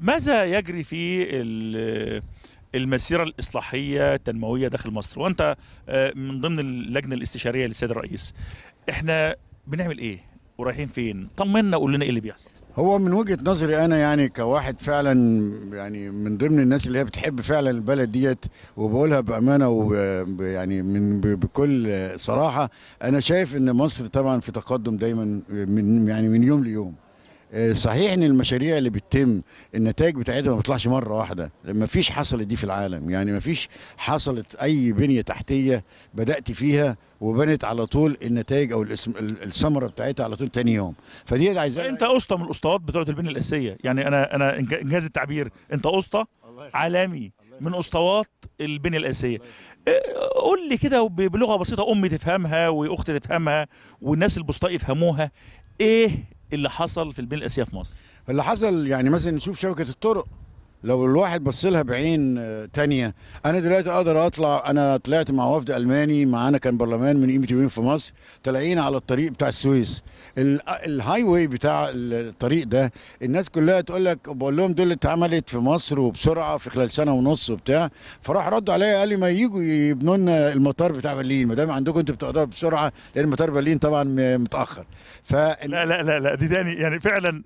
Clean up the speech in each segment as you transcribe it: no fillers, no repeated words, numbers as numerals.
ماذا يجري في المسيرة الإصلاحية التنموية داخل مصر؟ وأنت من ضمن اللجنة الاستشارية للسيد الرئيس، إحنا بنعمل إيه ورايحين فين؟ طمنا، قول لنا إيه اللي بيحصل. هو من وجهة نظري أنا يعني كواحد فعلا يعني من ضمن الناس اللي هي بتحب فعلا البلد ديت، وبقولها بأمانة ويعني بكل صراحة، أنا شايف إن مصر طبعا في تقدم دايما من يوم ليوم. صحيح ان المشاريع اللي بتتم النتائج بتاعتها ما بتطلعش مره واحده، ما فيش حصلت دي في العالم، يعني ما فيش حصلت اي بنيه تحتيه بدات فيها وبنت على طول النتائج او الثمره بتاعتها على طول تاني يوم. فدي عايزه انت اسطى من الاسطوات بتوع البنيه الاساسيه، يعني انا انجاز التعبير، انت اسطى عالمي من اسطوات البنيه الاساسيه. قول لي كده بلغه بسيطه امي تفهمها واختي تفهمها والناس البسطاء يفهموها، ايه اللي حصل في البنية الأساسية في مصر؟ اللي حصل يعني مثلا نشوف شبكة الطرق، لو الواحد بص لها بعين تانية، أنا دلوقتي أقدر أطلع، أنا طلعت مع وفد ألماني معانا كان برلمان من EMTV في مصر، طالعين على الطريق بتاع السويس، الهاي واي بتاع الطريق ده، الناس كلها تقول لك، بقول لهم دول اتعملت في مصر وبسرعة في خلال سنة ونص وبتاع، فراح ردوا عليا قال لي ما ييجوا يبنوا لنا المطار بتاع برلين، ما دام عندكم أنتوا بتقدروا بسرعة، لأن مطار برلين طبعا متأخر. لا لا لا لا دي تاني يعني فعلا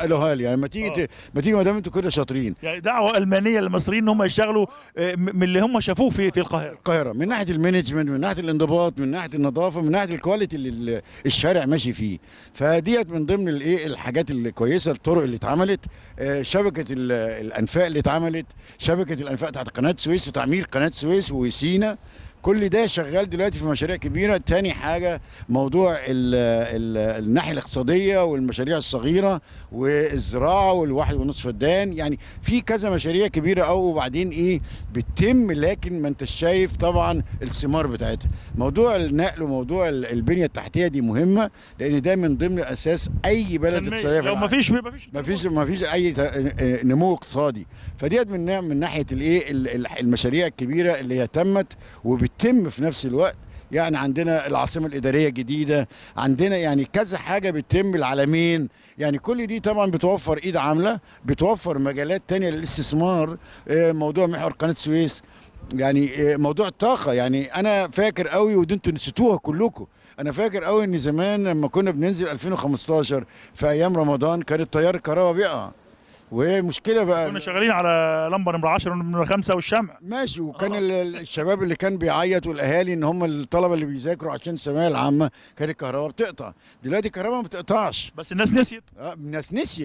قالوها لي، يعني ما تيجي ما دام أنتوا كده شاطرين. يعني دعوة ألمانية للمصريين إن هم يشتغلوا من اللي هم شافوه في القاهرة، من ناحية المانجمنت، من ناحية الانضباط، من ناحية النظافة، من ناحية الكواليتي اللي الشارع ماشي فيه. فديت من ضمن الايه الحاجات الكويسة، الطرق اللي اتعملت، شبكة الأنفاق اللي اتعملت، شبكة الأنفاق بتاعت قناة السويس وتعمير قناة السويس وسينا، كل ده شغال دلوقتي في مشاريع كبيرة. تاني حاجة موضوع الناحية الاقتصادية والمشاريع الصغيرة والزراعة وال1.5 فدان، يعني في كذا مشاريع كبيرة أوي وبعدين إيه بتتم، لكن ما أنتش شايف طبعا الثمار بتاعتها. موضوع النقل وموضوع البنية التحتية دي مهمة، لأن ده من ضمن أساس أي بلد اقتصادية. لو ما فيش أي نمو اقتصادي، فديت من ناحية الإيه المشاريع الكبيرة اللي هي تمت وبت تم في نفس الوقت. يعني عندنا العاصمة الإدارية جديدة، عندنا يعني كذا حاجة بتتم، العالمين، يعني كل دي طبعا بتوفر إيد عاملة، بتوفر مجالات تانية للاستثمار، موضوع محور قناة السويس، يعني موضوع الطاقة. يعني أنا فاكر قوي ودي أنتوا نسيتوها كلكم، أنا فاكر قوي إن زمان لما كنا بننزل 2015 في أيام رمضان كان التيار الكهرباء بيقع، ومشكلة بقى كنا شغالين على لمبة نمرة 10 ونمرة 5 والشمع ماشي، وكان الشباب اللي كان بيعيط والاهالي ان هم الطلبة اللي بيذاكروا عشان الثانوية العامة كانت الكهرباء بتقطع. دلوقتي الكهرباء ما بتقطعش، بس الناس نسيت.